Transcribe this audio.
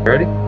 You ready?